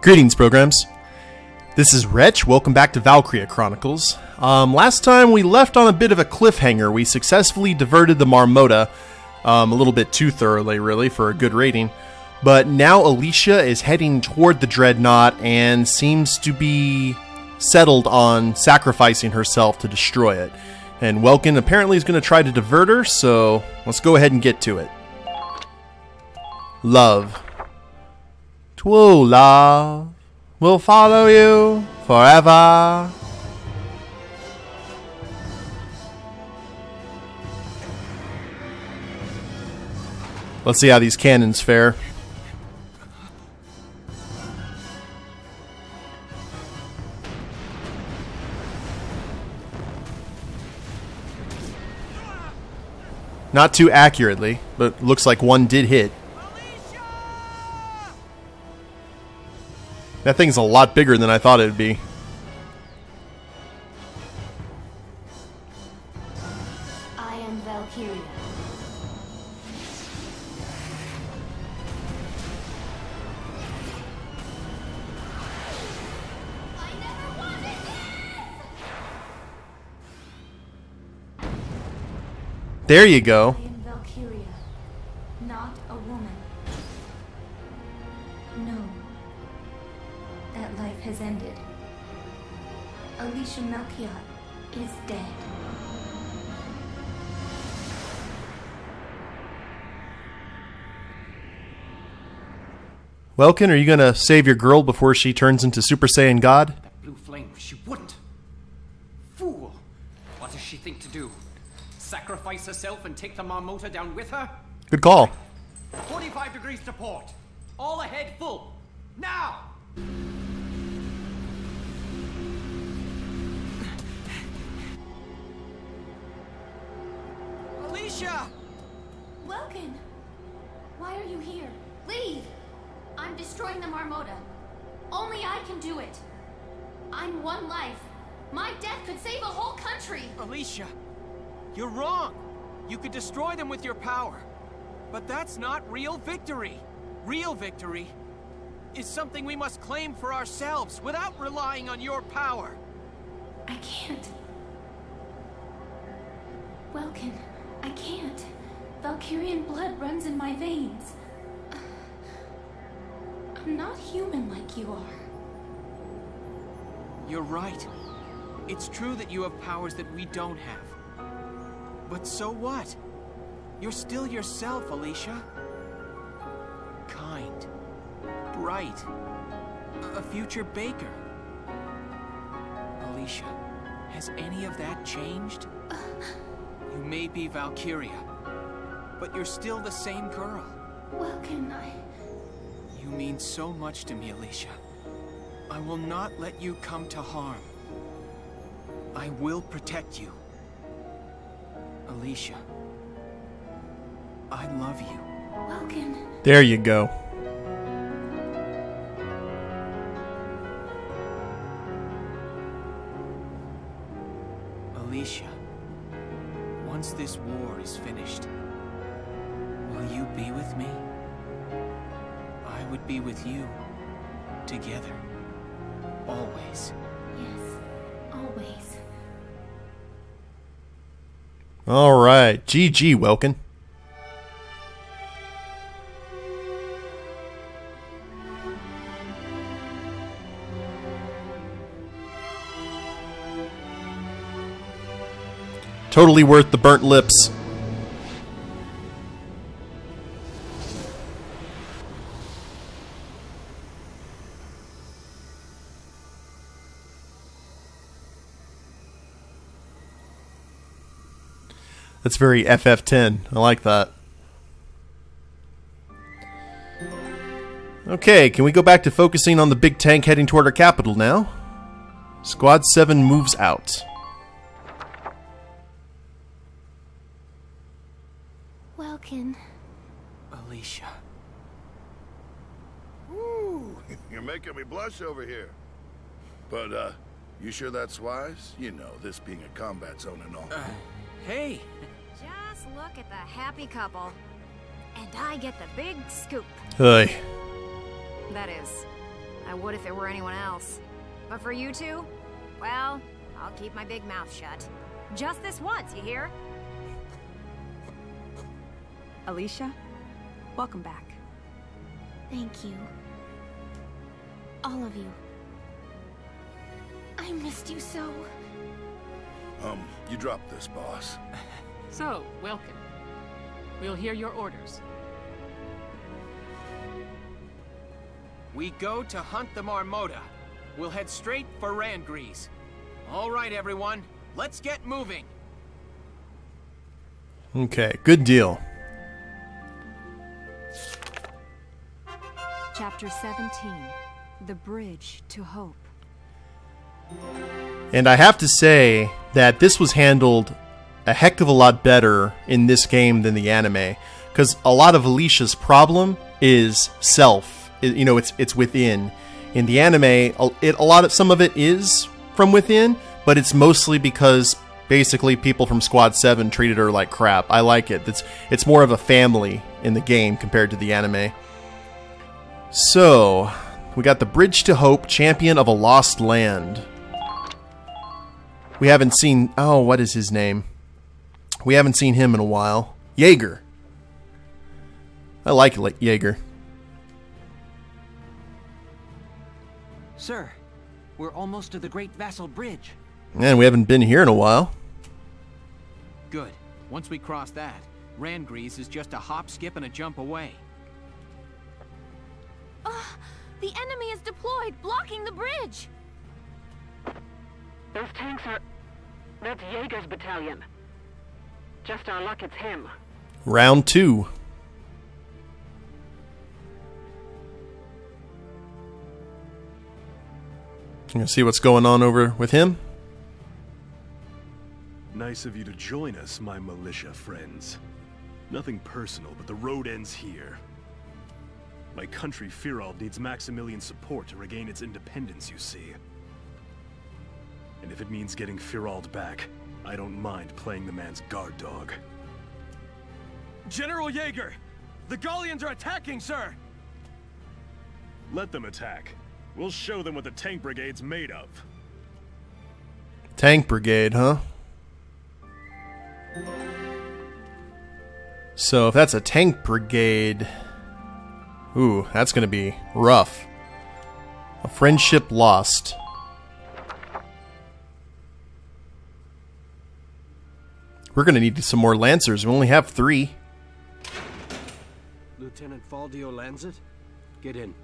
Greetings, programs. This is Wretch. Welcome back to Valkyria Chronicles. Last time we left on a bit of a cliffhanger. We successfully diverted the Marmota a little bit too thoroughly, really, for a good rating. But now Alicia is heading toward the Dreadnought and seems to be settled on sacrificing herself to destroy it. And Welkin apparently is going to try to divert her, so let's go ahead and get to it. Love. Twoh, love will follow you forever. Let's see how these cannons fare. Not too accurately, but looks like one did hit. That thing's a lot bigger than I thought it'd be. I am Valkyria. I never wanted this! There you go. Is dead. Welkin, are you gonna save your girl before she turns into Super Saiyan God? That blue flame, she wouldn't. Fool! What does she think to do? Sacrifice herself and take the Marmota down with her? Good call. 45 degrees to port. All ahead full. Now! Welkin, why are you here? Leave! I'm destroying the Marmota. Only I can do it. I'm one life. My death could save a whole country. Alicia, you're wrong. You could destroy them with your power. But that's not real victory. Real victory is something we must claim for ourselves without relying on your power. I can't. Welkin. I can't. Valkyrian blood runs in my veins. I'm not human like you are. You're right. It's true that you have powers that we don't have. But so what? You're still yourself, Alicia. Kind. Bright. A future baker. Alicia, has any of that changed? You may be Valkyria, but you're still the same girl. Welkin, I... You mean so much to me, Alicia. I will not let you come to harm. I will protect you. Alicia, I love you. Welkin. There you go. Alicia. Once this war is finished, will you be with me? I would be with you, together, always. Yes, always. All right, GG, Welkin. Totally worth the burnt lips. That's very FF10. I like that. Okay, can we go back to focusing on the big tank heading toward our capital now? Squad 7 moves out. Alicia. Ooh, you're making me blush over here. But, you sure that's wise? You know, this being a combat zone and all. Hey! Just look at the happy couple. And I get the big scoop. Hey. That is, I would if it were anyone else. But for you two, well, I'll keep my big mouth shut. Just this once, you hear? Alicia, welcome back. Thank you. All of you. I missed you so. You dropped this, boss. So, Welkin. We'll hear your orders. We go to hunt the Marmota. We'll head straight for Randriz. All right, everyone. Let's get moving. Okay, good deal. Chapter 17, The Bridge to Hope. And I have to say that this was handled a heck of a lot better in this game than the anime, because a lot of Alicia's problem is self. You know, it's within. In the anime, some of it is from within, but it's mostly because basically people from Squad 7 treated her like crap. I like it. It's more of a family in the game compared to the anime. So, we got the Bridge to Hope, Champion of a Lost Land. We haven't seen... Oh, what is his name? We haven't seen him in a while. Jaeger. I like Jaeger. Sir, we're almost to the Great Vassal Bridge. And we haven't been here in a while. Good. Once we cross that, Randriz is just a hop, skip, and a jump away. The enemy is deployed, blocking the bridge. Those tanks are... That's Jaeger's battalion. Just our luck, it's him. Round 2. Can you see what's going on over with him? Nice of you to join us, my militia friends. Nothing personal, but the road ends here. My country, Firald, needs Maximilian's support to regain its independence, you see. And if it means getting Firald back, I don't mind playing the man's guard dog. General Jaeger! The Gallians are attacking, sir! Let them attack. We'll show them what the tank brigade's made of. Tank brigade, huh? So if that's a tank brigade... Ooh, that's gonna be rough. A friendship lost. We're gonna need some more Lancers. We only have 3. Lieutenant Faldio lands it. Get in.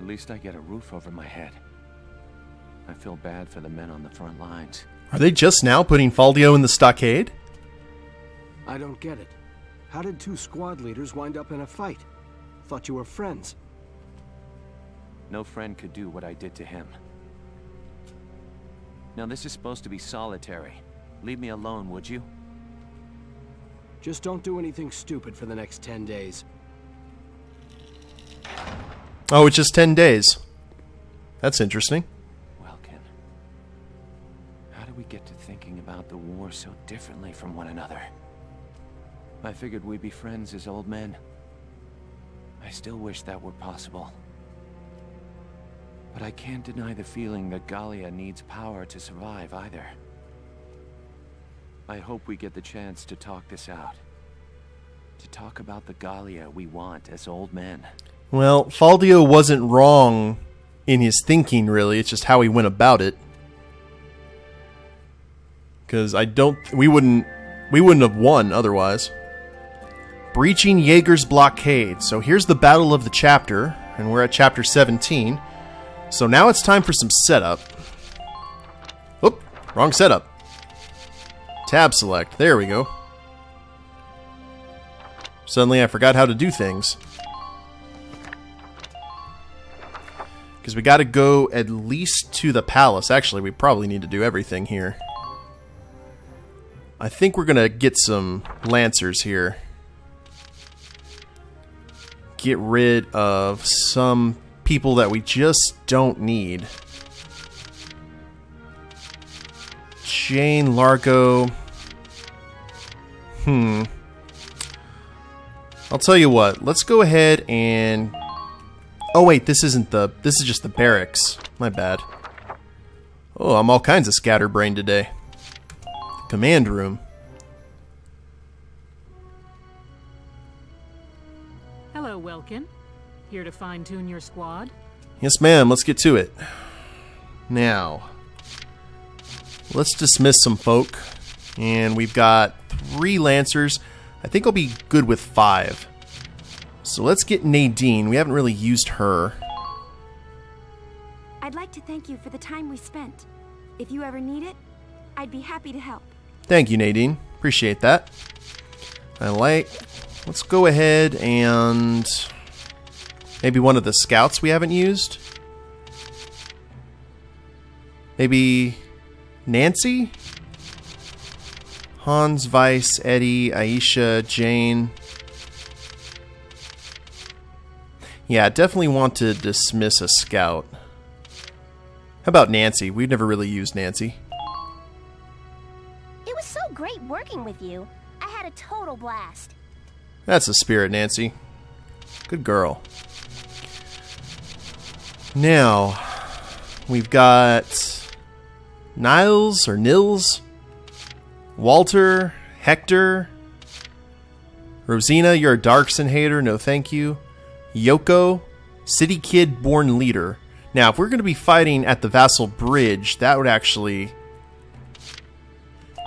At least I get a roof over my head. I feel bad for the men on the front lines. Are they just now putting Faldio in the stockade? I don't get it. How did 2 squad leaders wind up in a fight? Thought you were friends. No friend could do what I did to him. Now, this is supposed to be solitary. Leave me alone, would you? Just don't do anything stupid for the next 10 days. Oh, it's just 10 days. That's interesting. Welkin, how do we get to thinking about the war so differently from one another? I figured we'd be friends as old men. I still wish that were possible. But I can't deny the feeling that Gallia needs power to survive, either. I hope we get the chance to talk this out. To talk about the Gallia we want as old men. Well, Faldio wasn't wrong in his thinking, really. It's just how he went about it. Because I don't... We wouldn't have won otherwise. Breaching Jaeger's blockade. So here's the battle of the chapter, and we're at chapter 17. So now it's time for some setup. Oop, wrong setup. Tab select. There we go. Suddenly I forgot how to do things. Because we got to go at least to the palace. Actually, we probably need to do everything here. I think we're going to get some Lancers here. Get rid of some... people that we just don't need. Jane Largo. I'll tell you what, let's go ahead and... Oh wait, this isn't the... This is just the barracks. My bad. Oh, I'm all kinds of scatterbrained today. Command room. Hello, Welkin. Here to fine-tune your squad? Yes, ma'am. Let's get to it. Now, let's dismiss some folk. And we've got 3 Lancers. I think I'll be good with 5. So let's get Nadine. We haven't really used her. I'd like to thank you for the time we spent. If you ever need it, I'd be happy to help. Thank you, Nadine. Appreciate that. Let's go ahead and... Maybe one of the scouts we haven't used? Maybe... Nancy? Hans, Vice, Eddie, Aisha, Jane. Yeah, definitely want to dismiss a scout. How about Nancy? We've never really used Nancy. It was so great working with you. I had a total blast. That's the spirit, Nancy. Good girl. Now, we've got Nils. Walter, Hector, Rosina, you're a Darkson hater, no thank you. Yoko, City Kid, Born Leader. Now, if we're going to be fighting at the Vassal Bridge, that would actually...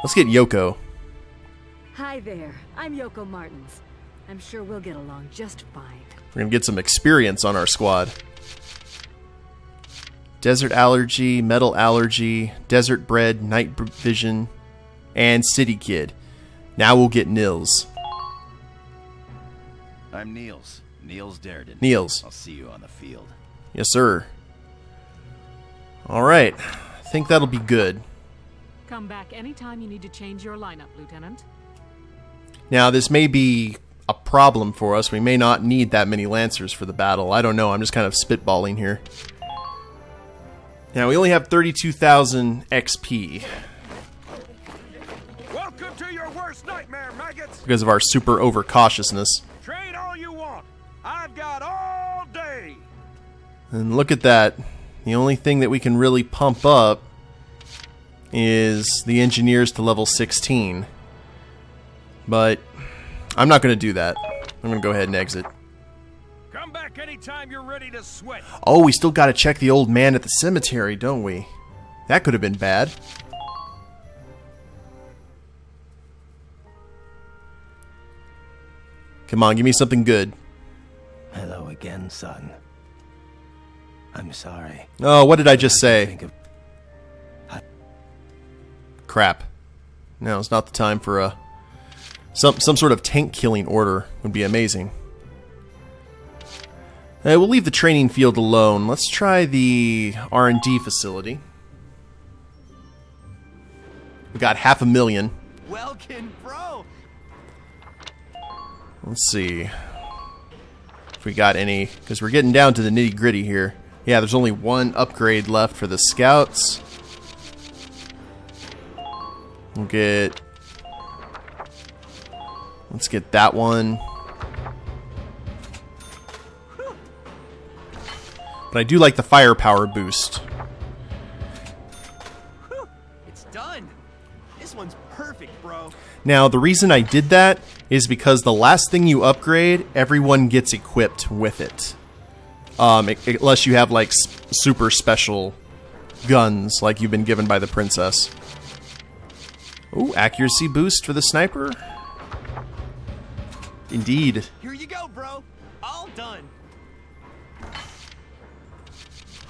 Let's get Yoko. Hi there, I'm Yoko Martins. I'm sure we'll get along just fine. We're going to get some experience on our squad. Desert Allergy, Metal Allergy, Desert Bread, Night Vision... and City Kid. Now we'll get Nils. I'm Nils. Nils Dariden. Nils. I'll see you on the field. Yes, sir. Alright. I think that'll be good. Come back anytime you need to change your lineup, Lieutenant. Now, this may be a problem for us. We may not need that many Lancers for the battle. I don't know. I'm just kind of spitballing here. Now, we only have 32,000 XP. Nightmare, maggots. Because of our super overcautiousness. Trade all you want. I've got all day. And look at that. The only thing that we can really pump up is the engineers to level 16. But I'm not going to do that. I'm going to go ahead and exit. Come back anytime you're ready to sweat. Oh, we still got to check the old man at the cemetery, don't we? That could have been bad. Come on, give me something good. Hello again, son. I'm sorry. Oh, what did I just say? Crap. No, it's not the time for a... Some sort of tank-killing order would be amazing. Hey, we'll leave the training field alone. Let's try the R&D facility. We got 500,000. Welkin, bro! Let's see if we got any, because we're getting down to the nitty-gritty here. Yeah, there's only one upgrade left for the scouts. We'll get... Let's get that one. But I do like the firepower boost. It's done. This one's perfect, bro. Now, the reason I did that is because the last thing you upgrade, everyone gets equipped with it. Unless you have, like, super special guns, like you've been given by the princess. Ooh, accuracy boost for the sniper? Indeed. Here you go, bro. All done.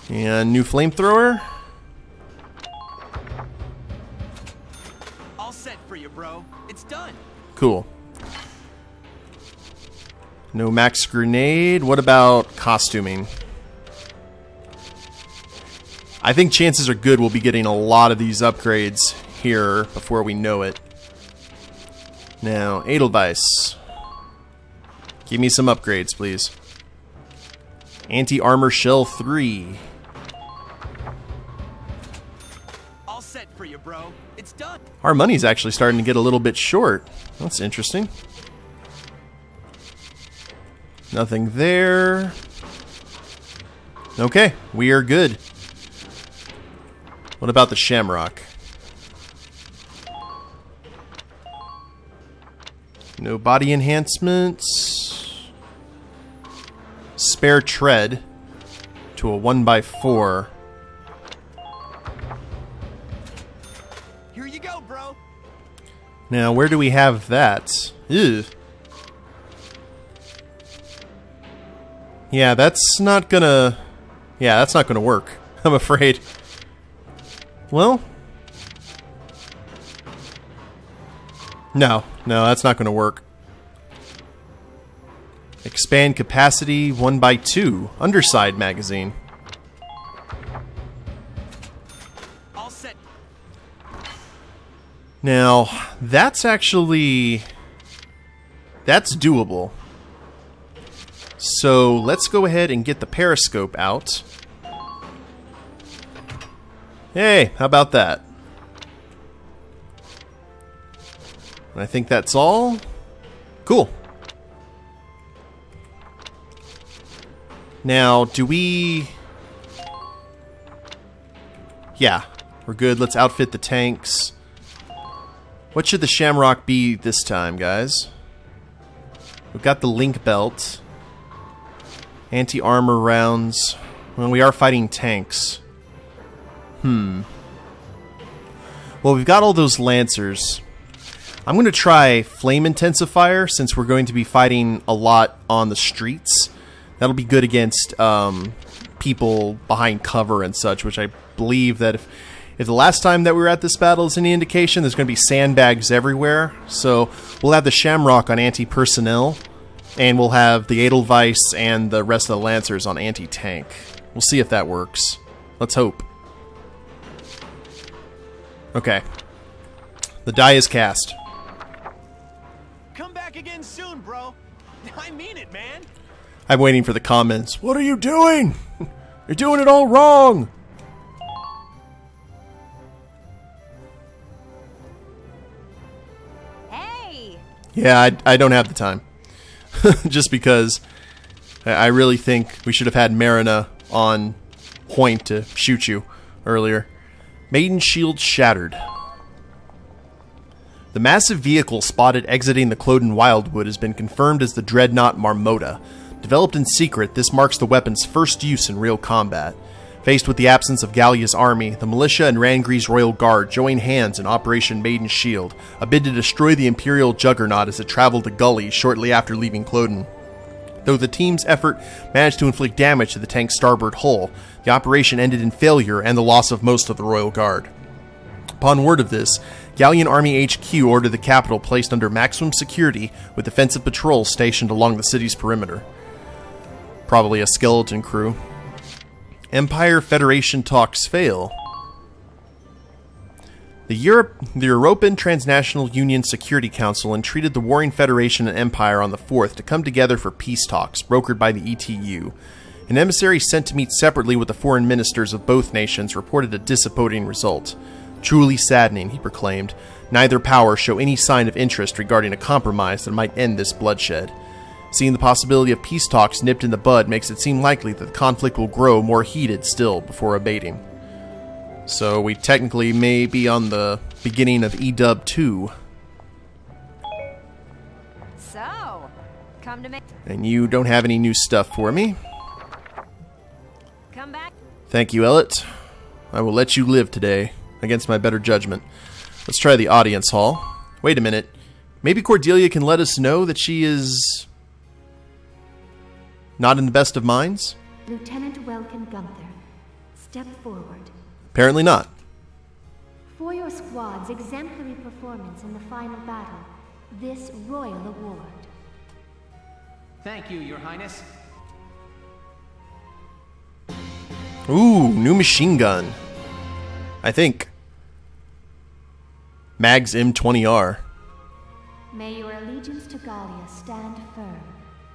And new flamethrower? All set for you, bro. It's done. Cool. No max grenade. What about costuming? I think chances are good we'll be getting a lot of these upgrades here before we know it. Now, Edelweiss. Give me some upgrades, please. Anti-armor shell 3. All set for you, bro. It's done. Our money's actually starting to get a little bit short. That's interesting. Nothing there. Okay, we are good. What about the Shamrock? No body enhancements. Spare tread to a 1x4. Here you go, bro. Now, where do we have that? Ew. Yeah, that's not gonna... Yeah, that's not gonna work, I'm afraid. Well... No, that's not gonna work. Expand capacity 1x2. Underside magazine. All set. Now, that's actually... That's doable. So, let's go ahead and get the periscope out. Hey, how about that? And I think that's all. Cool. Now, do we... Yeah, we're good. Let's outfit the tanks. What should the Shamrock be this time, guys? We've got the link belt. Anti-armor rounds. Well, we are fighting tanks. Well, we've got all those Lancers. I'm going to try Flame Intensifier, since we're going to be fighting a lot on the streets. That'll be good against people behind cover and such, which I believe that if the last time that we were at this battle is any indication, there's going to be sandbags everywhere. So we'll have the Shamrock on anti-personnel, and we'll have the Edelweiss and the rest of the Lancers on anti-tank. We'll see if that works. Let's hope. Okay. The die is cast. Come back again soon, bro. I mean it, man. I'm waiting for the comments. What are you doing? You're doing it all wrong. Hey. Yeah, I don't have the time. Just because I really think we should have had Marina on point to shoot you earlier. Maiden Shield shattered. The massive vehicle spotted exiting the Cloden Wildwood has been confirmed as the Dreadnought Marmota. Developed in secret, this marks the weapon's first use in real combat. Faced with the absence of Gallia's army, the militia and Randriz Royal Guard joined hands in Operation Maiden Shield, a bid to destroy the Imperial Juggernaut as it traveled the gully shortly after leaving Cloden. Though the team's effort managed to inflict damage to the tank's starboard hull, the operation ended in failure and the loss of most of the Royal Guard. Upon word of this, Galleon Army HQ ordered the capital placed under maximum security with defensive patrols stationed along the city's perimeter. Probably a skeleton crew. Empire Federation talks fail. The European Transnational Union Security Council entreated the warring Federation and Empire on the 4th to come together for peace talks, brokered by the ETU. An emissary sent to meet separately with the foreign ministers of both nations reported a disappointing result. Truly saddening, he proclaimed. Neither power show any sign of interest regarding a compromise that might end this bloodshed. Seeing the possibility of peace talks nipped in the bud makes it seem likely that the conflict will grow more heated still before abating. So we technically may be on the beginning of EDUB 2. So, come to me. And you don't have any new stuff for me. Come back. Thank you, Ellet. I will let you live today, against my better judgment. Let's try the audience hall. Wait a minute. Maybe Cordelia can let us know that she is... not in the best of minds? Lieutenant Welkin Gunther, step forward. Apparently not. For your squad's exemplary performance in the final battle, this royal award. Thank you, Your Highness. Ooh, new machine gun. I think. Mags M20R. May your allegiance to Gallia stand firm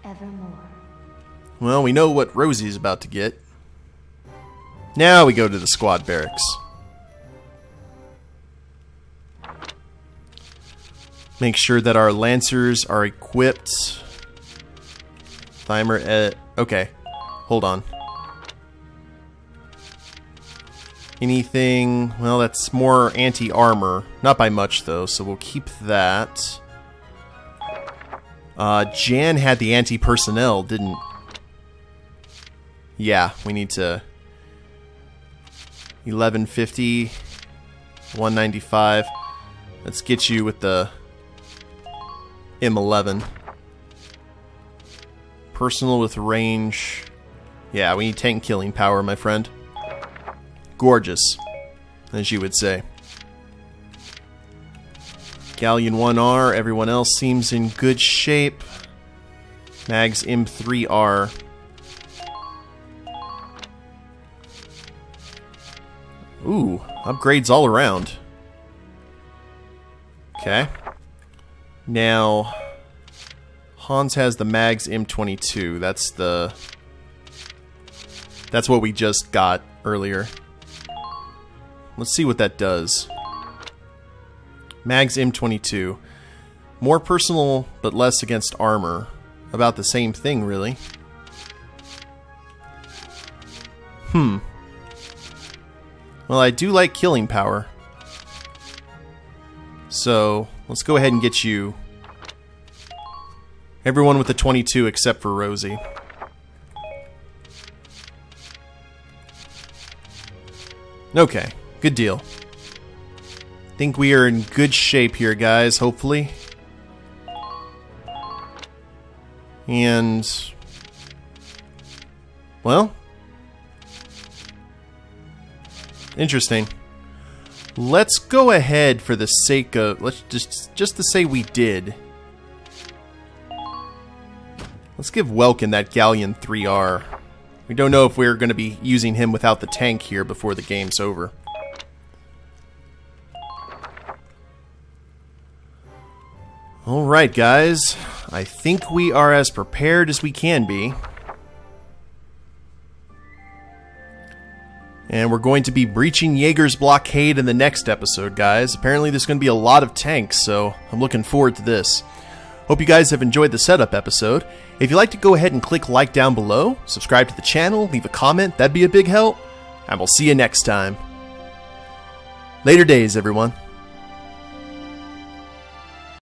evermore. Well, we know what Rosie's about to get. Now we go to the squad barracks. Make sure that our Lancers are equipped. Thymer at... Okay. Hold on. Anything... Well, that's more anti-armor. Not by much, though, so we'll keep that. Jan had the anti-personnel, didn't... Yeah, we need to... 1150... 195... Let's get you with the... M11. Personal with range... Yeah, we need tank killing power, my friend. Gorgeous, as you would say. Galleon 1r, everyone else seems in good shape. Mags M3R. Ooh, upgrades all around. Okay. Now, Hans has the Mags M22. That's the... That's what we just got earlier. Let's see what that does. Mags M22. More personal, but less against armor. About the same thing, really. Hmm. Well, I do like killing power. So, let's go ahead and get you... Everyone with the 22 except for Rosie. Okay, good deal. Think we are in good shape here, guys, hopefully. And... Well... Interesting. Let's go ahead for the sake of... Let's just to say we did. Let's give Welkin that Galleon 3r. We don't know if we're going to be using him without the tank here before the game's over. Alright, guys. I think we are as prepared as we can be. And we're going to be breaching Jaeger's blockade in the next episode, guys. Apparently there's going to be a lot of tanks, so I'm looking forward to this. Hope you guys have enjoyed the setup episode. If you'd like to, go ahead and click like down below, subscribe to the channel, leave a comment, that'd be a big help, and we'll see you next time. Later days, everyone.